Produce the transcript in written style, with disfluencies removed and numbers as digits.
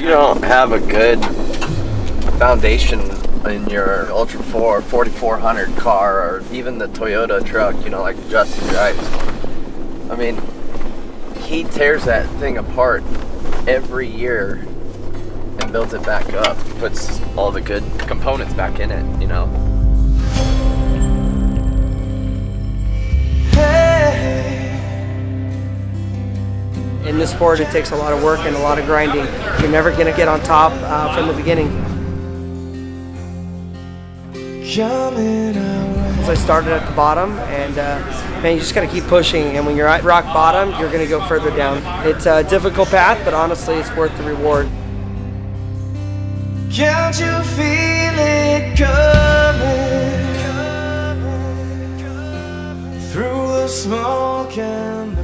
you don't have a good foundation in your Ultra Four 4400 car, or even the Toyota truck, you know, like Justin drives, I mean, he tears that thing apart every year and builds it back up, puts all the good components back in it, you know. In this sport, it takes a lot of work and a lot of grinding. You're never going to get on top from the beginning. So I started at the bottom, and man, you just got to keep pushing. And when you're at rock bottom, you're going to go further down. It's a difficult path, but honestly, it's worth the reward. Can't you feel it coming through the smoke and